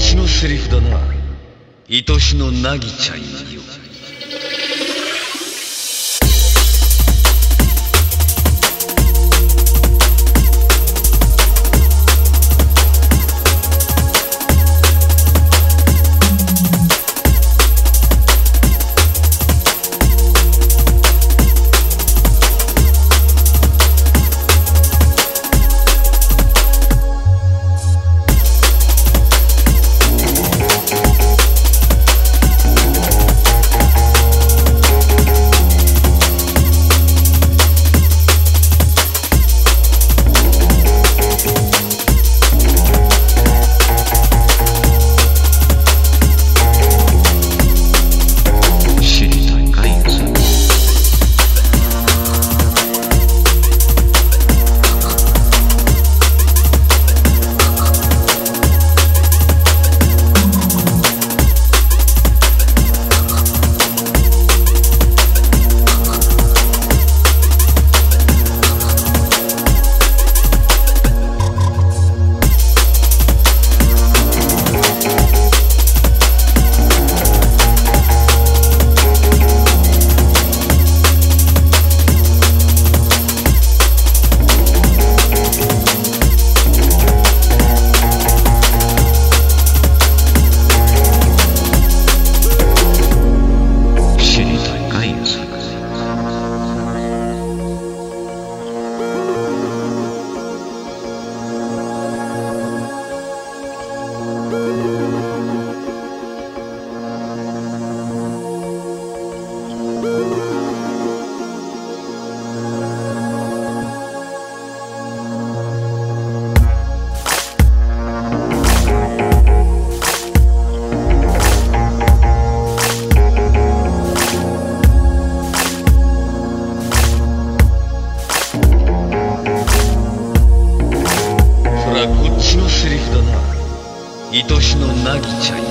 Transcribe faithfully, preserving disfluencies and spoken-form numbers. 血のセリフだな。愛しの凪ちゃんよ。愛しの凪ちゃんよ。